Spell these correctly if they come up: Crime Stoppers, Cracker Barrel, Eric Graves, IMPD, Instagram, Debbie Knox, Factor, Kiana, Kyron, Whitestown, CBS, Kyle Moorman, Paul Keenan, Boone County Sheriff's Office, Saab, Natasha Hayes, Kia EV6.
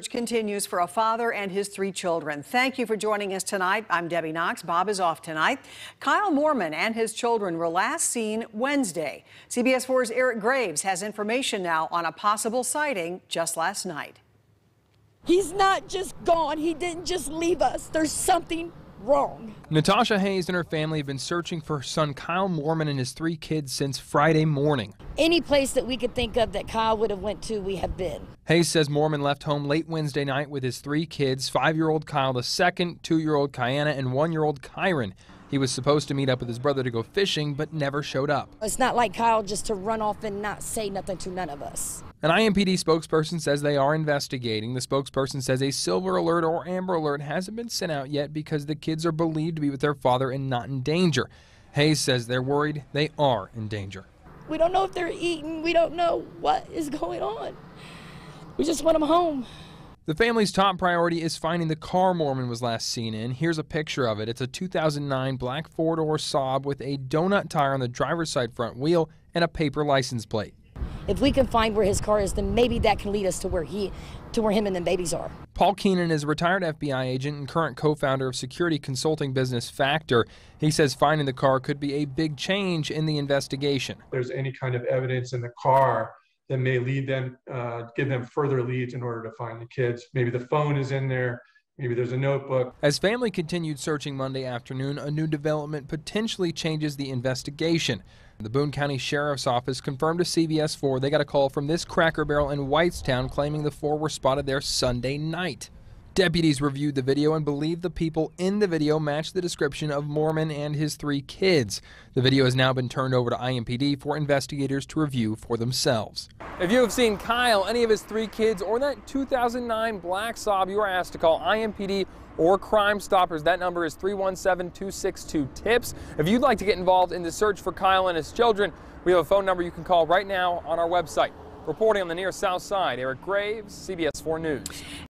Search continues for a father and his three children. Thank you for joining us tonight. I'm Debbie Knox. Bob is off tonight. Kyle Moorman and his children were last seen Wednesday. CBS 4's Eric Graves has information now on a possible sighting just last night. He's not just gone. He didn't just leave us. There's something wrong. Natasha Hayes and her family have been searching for her son Kyle Moorman and his three kids since Friday morning. Any place that we could think of that Kyle would have went to, we have been. Hayes says Moorman left home late Wednesday night with his three kids, 5-year-old Kyle II, 2-year-old Kiana, and 1-year-old Kyron. He was supposed to meet up with his brother to go fishing, but never showed up. It's not like Kyle just to run off and not say nothing to none of us. An IMPD spokesperson says they are investigating. The spokesperson says a silver alert or amber alert hasn't been sent out yet because the kids are believed to be with their father and not in danger. Hayes says they're worried they are in danger. We don't know if they're eating. We don't know what is going on. We just want them home. The family's top priority is finding the car Moorman was last seen in. Here's a picture of it. It's a 2009 black four-door Saab with a donut tire on the driver's side front wheel and a paper license plate. If we can find where his car is, then maybe that can lead us to where him and the babies are. Paul Keenan is a retired FBI agent and current co-founder of security consulting business Factor. He says finding the car could be a big change in the investigation. If there's any kind of evidence in the car that may lead them, give them further leads in order to find the kids. Maybe the phone is in there. Maybe there's a notebook. As family continued searching Monday afternoon, a new development potentially changes the investigation. The Boone County Sheriff's Office confirmed to CBS 4 they got a call from this Cracker Barrel in Whitestown claiming the four were spotted there Sunday night. Deputies reviewed the video and believe the people in the video match the description of Moorman and his three kids. The video has now been turned over to IMPD for investigators to review for themselves. If you have seen Kyle, any of his three kids, or that 2009 black Saab, you are asked to call IMPD or Crime Stoppers. That number is 317-262-TIPS. If you'd like to get involved in the search for Kyle and his children, we have a phone number you can call right now on our website. Reporting on the near south side, Eric Graves, CBS 4 News.